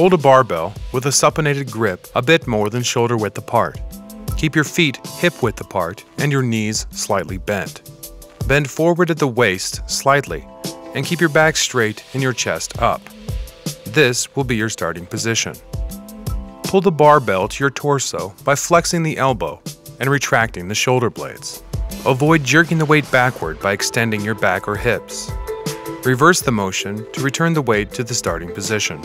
Hold a barbell with a supinated grip a bit more than shoulder width apart. Keep your feet hip width apart and your knees slightly bent. Bend forward at the waist slightly and keep your back straight and your chest up. This will be your starting position. Pull the barbell to your torso by flexing the elbow and retracting the shoulder blades. Avoid jerking the weight backward by extending your back or hips. Reverse the motion to return the weight to the starting position.